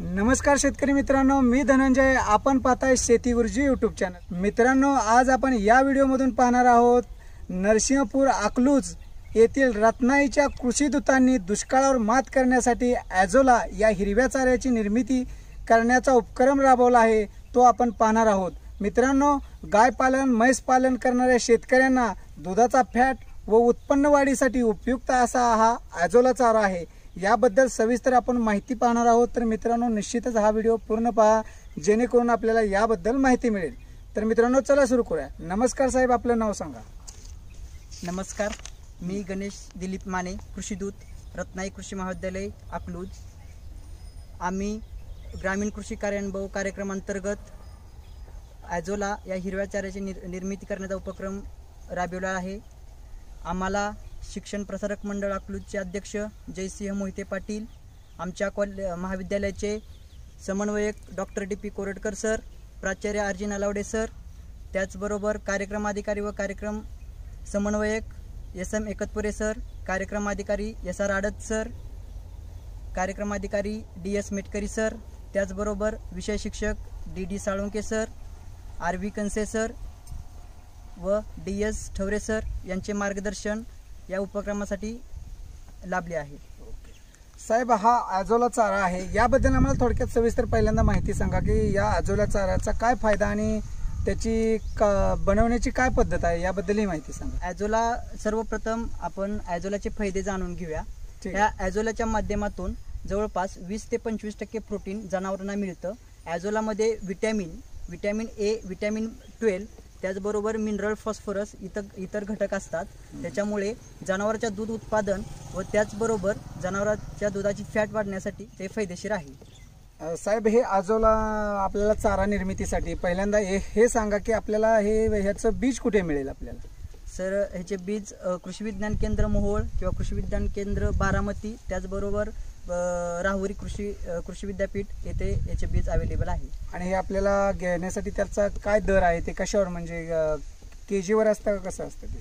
नमस्कार शेतकरी मित्रांनो, मी धनंजय। आपण पाहताय शेती गुरुजी यूट्यूब चॅनल। मित्रांनो, आज आपण या व्हिडिओमधून पाहणार आहोत नरसिंहपूर अकलूज येथील रत्नाईच्या कृषीदूतांनी दुष्काळावर मात करण्यासाठी अॅझोला या हिरव्या चाऱ्याची निर्मिती करण्याचा उपक्रम राबवला आहे, तो आपण पाहणार आहोत। मित्रांनो, गायपालन म्हैस पालन करणाऱ्या शेतकऱ्यांना दुधाचा फॅट व उत्पन्न वाढीसाठी उपयुक्त असा हा अॅझोला चारा आहे। याबद्दल सविस्तर आपण माहिती पाहणार आहोत। तर मित्रांनो, निश्चितच हा व्हिडिओ पूर्ण पहा, जेणेकरून आपल्याला याबद्दल माहिती मिळेल। तर मित्रांनो, चला सुरू करूया। नमस्कार साहेब, आपलं नाव सांगा। नमस्कार, मी गणेश दिलीप माने, कृषीदूत, रत्नाई कृषी महाविद्यालय अकलूज। आम्ही ग्रामीण कृषी कार्यानुभव कार्यक्रमांतर्गत अॅझोला या हिरव्या चाऱ्याची निर्मिती करण्याचा उपक्रम राबवला आहे। आम्हाला शिक्षण प्रसारक मंडळ अकलूजचे अध्यक्ष J.C.H. मोहिते पाटील, आमच्या महाविद्यालयाचे समन्वयक Dr.D.P. कोरडकर सर, प्राचार्य अर्जुन अलावडे सर, त्याचबरोबर कार्यक्रम अधिकारी व कार्यक्रम समन्वयक SM एकतपुरे सर, कार्यक्रम अधिकारी SR आडत सर, कार्यक्रम अधिकारी DS मेटकरी सर, त्याचबरोबर विषय शिक्षक DD Salunke sir, RV Kanse sir व DS ठवरे सर यांचे मार्गदर्शन या उपक्रमासाठी लाभले आहे। साहेब, हा अॅझोला चारा आहे, याबद्दल आम्हाला थोडक्यात सविस्तर पहिल्यांदा माहिती सांगा की या अॅझोला चाराचा काय फायदा आणि त्याची बनवण्याची काय पद्धत आहे, याबद्दलही माहिती सांगा। अॅझोला, सर्वप्रथम आपण अॅझोलाचे फायदे जाणून घेऊया। या अॅझोलाच्या माध्यमातून जवळपास 20 ते 25% प्रोटीन जनावरांना मिळतं। अॅझोलामध्ये विटॅमिन A, विटॅमिन 12, त्याचबरोबर मिनरल, फॉस्फरस इतर घटक असतात। त्याच्यामुळे जनावरांच्या दूध उत्पादन व त्याचबरोबर जनावरांच्या दुधाची फॅट वाढण्यासाठी ते फायदेशीर आहे। साहेब, हे अॅझोला आपल्याला चारा निर्मितीसाठी पहिल्यांदा हे सांगा की आपल्याला ह्याचं बीज कुठे मिळेल आपल्याला? सर, ह्याचे बीज कृषी विज्ञान केंद्र मोहोळ किंवा कृषी विज्ञान केंद्र बारामती, त्याचबरोबर राहुरी कृषी विद्यापीठ येथे याचे बीज अवेलेबल आहे। आणि हे आपल्याला घेण्यासाठी त्याचा काय दर आहे, ते कशावर, म्हणजे केजीवर असतं का, कसं असतं ते?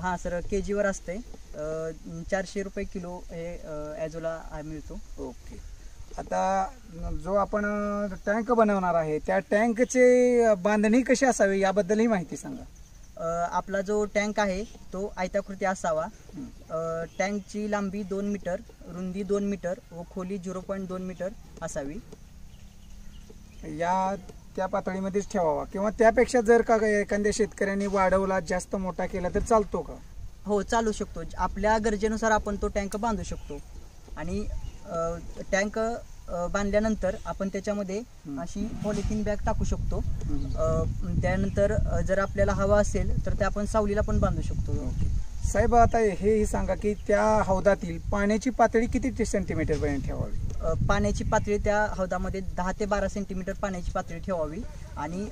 हां सर, केजीवर असते। 400 रुपये किलो हे अॅझोला मिळतो। ओके, आता जो आपण टँक बनवणार आहे त्या टँकचे बांधणी कशी असावी, याबद्दलही माहिती सांगा। आपला जो टँक आहे तो आयताकृती असावा। टँकची लांबी 2 मीटर, रुंदी 2 मीटर व खोली 0.2 मीटर असावी। या त्या पातळीमध्येच ठेवावा किंवा त्यापेक्षा जर का एखाद्या शेतकऱ्याने वाढवला, जास्त मोठा केला तर चालतो का? हो, चालू शकतो। आपल्या गरजेनुसार आपण तो टँक बांधू शकतो। आणि टँक बांधल्यानंतर आपण त्याच्यामध्ये अशी पॉलिथिन बॅग टाकू शकतो। त्यानंतर जर आपल्याला हवा असेल तर ते आपण सावलीला पण बांधू शकतो। साहेब, आता हेही सांगा की त्या हौदातील पाण्याची पातळी किती सेंटीमीटर पर्यंत ठेवावी? पाण्याची पातळी त्या हौदामध्ये 10 ते 12 सेंटीमीटर पाण्याची पातळी ठेवावी। आणि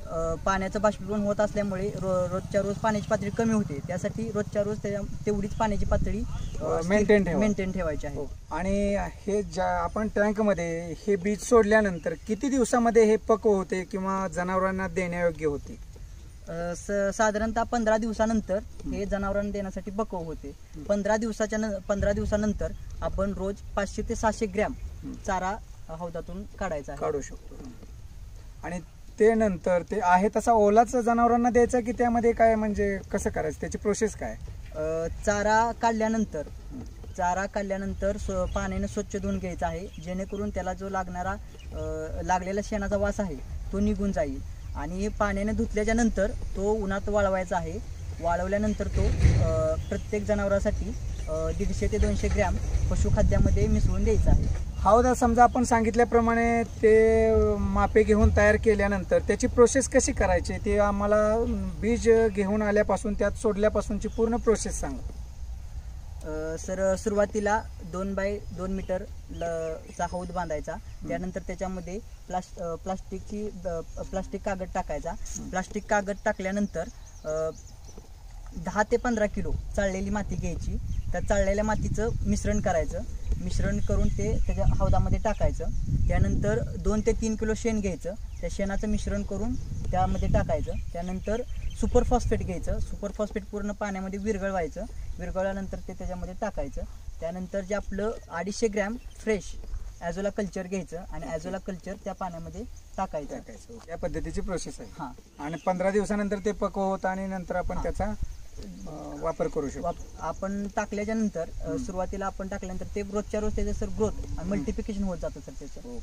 पाण्याचं बाष्पीभवन होत असल्यामुळे रोजच्या रोज पाण्याची पातळी कमी होते, त्यासाठी रोजच्या रोज तेवढीच पाण्याची पातळी मेंटेन ठेवायची आहे। आणि हे ज्या आपण टँकमध्ये हे बीज सोडल्यानंतर किती दिवसामध्ये हे पक्व होते किंवा जनावरांना देण्यायोग्य होते? साधारणतः 15 दिवसानंतर हे जनावरांना देण्यासाठी पक्व होते। 15 दिवसानंतर आपण रोज 500 ते 700 ग्रॅम चारा हौदातून काढायचा, काढू शकतो। आणि ते नंतर ते आहे तसा ओलाच जनावरांना द्यायचा की त्यामध्ये काय, म्हणजे कसं करायचं, त्याची प्रोसेस काय? चारा काढल्यानंतर पाण्याने स्वच्छ धुवून घ्यायचा आहे, जेणेकरून त्याला जो लागलेला शेणाचा वास आहे तो निघून जाईल। आणि पाण्याने धुतल्याच्या नंतर तो उन्हात वाळवायचा आहे। वाळवल्यानंतर तो प्रत्येक जनावरांसाठी 150 ते 200 ग्रॅम पशुखाद्यामध्ये मिसळून द्यायचा आहे। हौदा समजा आपण सांगितल्याप्रमाणे ते मापे घेऊन तयार केल्यानंतर त्याची प्रोसेस कशी करायची, ते आम्हाला बीज घेऊन आल्यापासून त्यात सोडल्यापासूनची पूर्ण प्रोसेस सांगा। सर, सुरुवातीला 2 बाय 2 मीटर चा हौद बांधायचा। त्यानंतर त्याच्यामध्ये प्लास्टिक कागद टाकायचा। प्लास्टिक कागद टाकल्यानंतर 10 ते 15 किलो चाळलेली माती घ्यायची। त्या चाळलेल्या मातीचं मिश्रण करायचं। मिश्रण करून ते त्याच्या हौदामध्ये टाकायचं। त्यानंतर 2 ते 3 किलो शेण घ्यायचं, त्या शेणाचं मिश्रण करून त्यामध्ये टाकायचं। त्यानंतर सुपरफॉस्फेट घ्यायचं, सुपरफॉस्फेट पूर्ण पाण्यामध्ये विरघळवायचं। विरघळल्यानंतर ते त्याच्यामध्ये टाकायचं। त्यानंतर जे आपलं 250 ग्रॅम फ्रेश ॲझोला कल्चर घ्यायचं आणि ॲझोला कल्चर त्या पाण्यामध्ये टाकायचं, या पद्धतीची प्रोसेस आहे। हां, आणि 15 दिवसानंतर ते पक्व होतं आणि नंतर आपण त्याचा वापर करू शकतो। आपण टाकल्याच्या नंतर सुरुवातीला आपण टाकल्यानंतर ते रोजच्या रोज त्याचा सर ग्रोथ आणि मल्टिप्लिकेशन होत जातं सर त्याचं।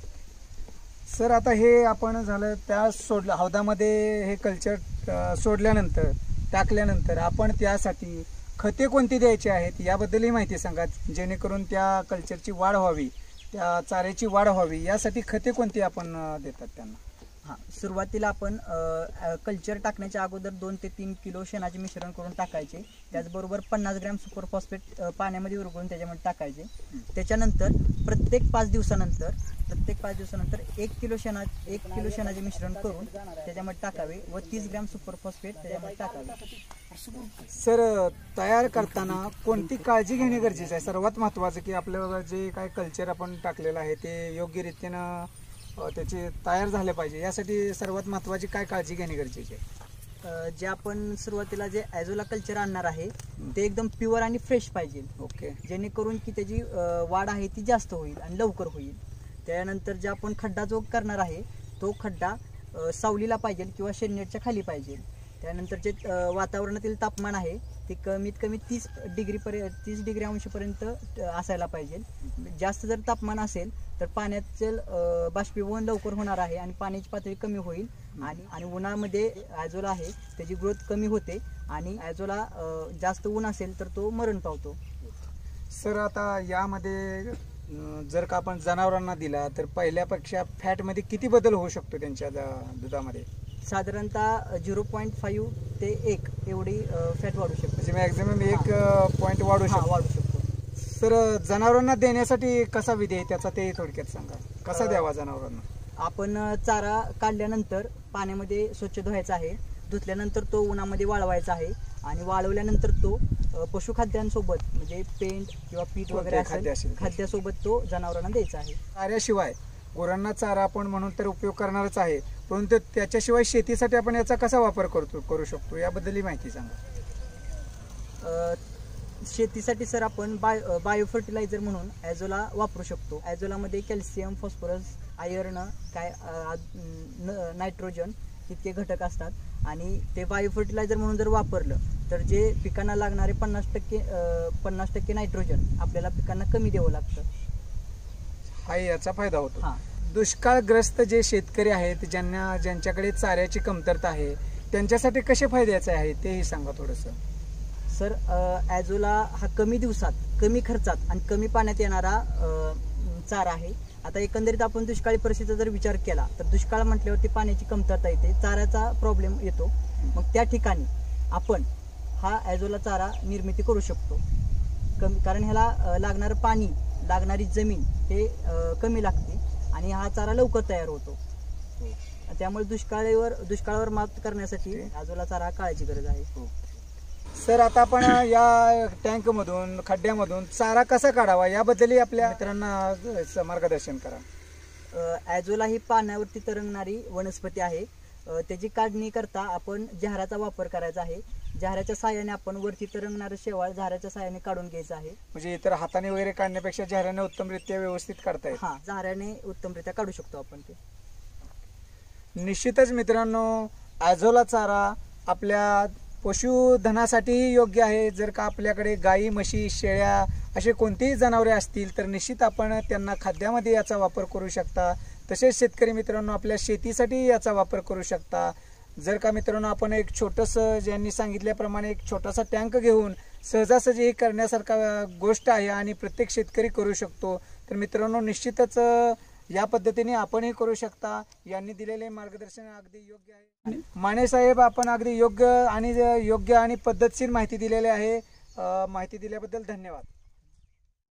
सर आता हे आपण झालं त्या सोडलं हौदामध्ये हे कल्चर सोडल्यानंतर टाकल्यानंतर आपण त्यासाठी खते कोणती द्यायची आहेत याबद्दलही माहिती सांगा, जेणेकरून त्या कल्चरची वाढ व्हावी, त्या चाऱ्याची वाढ व्हावी यासाठी खते कोणती आपण देतात त्यांना? हाँ, सुरुवातीला आपण कल्चर टाकण्याच्या अगोदर 2 ते 3 किलो शेणाचे मिश्रण करून टाकायचे, त्याचबरोबर 50 ग्रॅम सुपर फॉस्फेट पाण्यामध्ये विरघळून त्याच्यामध्ये टाकायचे। त्याच्यानंतर प्रत्येक 5 दिवसानंतर 1 किलो शेणाचे मिश्रण करून त्याच्यामध्ये टाकावे व 30 ग्रॅम सुपर फॉस्फेट त्याच्यामध्ये टाकावे। सर तयार करताना कोणती काळजी घेणे गरजेचे आहे? सर्वात महत्त्वाचं की आपल्याला जे काय कल्चर आपण टाकलेलं आहे ते योग्य रीतीने त्याचे तयार झाले पाहिजे, यासाठी सर्वात महत्त्वाची काय काळजी घेणे गरजेचे आहे? जे आपण सुरुवातीला जे ॲझोला कल्चर आणणार आहे ते एकदम प्युअर आणि फ्रेश पाहिजे। ओके, जेणेकरून की त्याची वाढ आहे ती जास्त होईल आणि लवकर होईल। त्यानंतर जे आपण खड्डा जो करणार आहे तो खड्डा सावलीला पाहिजे किंवा शेडनेटच्या खाली पाहिजे। त्यानंतर जे वातावरणातील तापमान आहे ते कमीत कमी 30 डिग्री अंशपर्यंत असायला पाहिजे। जास्त जर तापमान असेल तर पाण्याचं बाष्पीभवन लवकर होणार आहे आणि पाण्याची पातळी कमी होईल आणि उन्हामध्ये ॲझोला आहे त्याची ग्रोथ कमी होते आणि ॲझोला जास्त ऊन असेल तर तो मरण पावतो। सर आता यामध्ये जर का आपण जनावरांना दिला तर पहिल्यापेक्षा फॅटमध्ये किती बदल होऊ शकतो त्यांच्या दुधामध्ये? साधारणतः 0.5 ते 1 एवढी फॅट वाढू शकतो, म्हणजे मॅक्झिमम 1 पॉईंट वाढू शकतो। सर जनावरांना देण्यासाठी कसा विधी आहे त्याचा ते थोडक्यात सांगा, कसा द्यावा जनावरांना? आपण चारा काढल्यानंतर पाण्यामध्ये स्वच्छ धुवायचा आहे, धुतल्यानंतर तो उन्हामध्ये वाळवायचा आहे आणि वाळवल्यानंतर तो पशुखाद्यांसोबत म्हणजे पेंड किंवा पीठ वगैरे असेल खाद्यासोबत तो जनावरांना द्यायचा आहे। चाऱ्याशिवाय गुरांना चारा आपण म्हणून तर उपयोग करणारच आहे, परंतु त्याच्याशिवाय शेतीसाठी आपण याचा कसा वापर करू शकतो याबद्दलही माहिती सांगा। शेतीसाठी सर आपण बायो फर्टिलायझर म्हणून ॲझोला वापरू शकतो। ॲझोलामध्ये कॅल्शियम, फॉस्फरस, आयर्न, काय नायट्रोजन इतके घटक असतात आणि ते बायो फर्टिलायझर म्हणून जर वापरलं तर जे पिकांना लागणारे 50% नायट्रोजन आपल्याला पिकांना कमी द्यावं लागतं, हा याचा फायदा होतो। दुष्काळग्रस्त जे शेतकरी आहेत ज्यांना ज्यांच्याकडे चाऱ्याची कमतरता आहे त्यांच्यासाठी कसे फायद्याचे आहे तेही सांगा थोडंसं। सर ॲझोला हा कमी दिवसात, कमी खर्चात आणि कमी पाण्यात येणारा चारा आहे। आता एकंदरीत आपण दुष्काळी परिस्थितीचा जर विचार केला तर दुष्काळ म्हटल्यावरती पाण्याची कमतरता येते, चाऱ्याचा प्रॉब्लेम येतो, मग त्या ठिकाणी आपण हा ॲझोला चारा निर्मिती करू शकतो। कारण ह्याला लागणारं पाणी, लागणारी जमीन हे कमी लागते आणि हा चारा लवकर तयार होतो, त्यामुळे दुष्काळावर मात करण्यासाठी ॲझोला चारा काळाची गरज आहे। सर आता आपण या टँकमधून खड्ड्यामधून चारा कसा काढावा याबद्दलही आपल्या मित्रांना मार्गदर्शन करा। ॲझोला ही पाण्यावरती तरंगणारी वनस्पती आहे, त्याची काढणी करता आपण जहाराचा वापर करायचा आहे। जहाराच्या साहाय्याने आपण वरती तरंगणारं शेवाळ जहाराच्या साहाय्याने काढून घ्यायचं आहे, म्हणजे इतर हाताने वगैरे काढण्यापेक्षा जहाराने उत्तमरित्या व्यवस्थित काढता येईल। हां, जहाराने उत्तमरित्या काढू शकतो आपण ते। निश्चितच मित्रांनो ॲझोला चारा आपल्या पशुधनासाठीही योग्य आहे। जर का आपल्याकडे गाई, म्हशी, शेळ्या असे कोणतेही जनावरे असतील तर निश्चित आपण त्यांना खाद्यामध्ये याचा वापर करू शकता। तसेच शेतकरी मित्रांनो आपल्या शेतीसाठी याचा वापर करू शकता। जर का मित्रांनो आपण एक छोटंसं ज्यांनी सांगितल्याप्रमाणे एक छोटासा टँक घेऊन सहजासहजी हे करण्यासारखा गोष्ट आहे आणि प्रत्येक शेतकरी करू शकतो। तर मित्रांनो निश्चितच या पद्धतीने आपणही करू शकता। यांनी दिलेले मार्गदर्शन अगदी योग्य आहे। माने साहेब आपण अगदी योग्य आणि पद्धतशीर माहिती दिलेली आहे, माहिती दिल्याबद्दल धन्यवाद।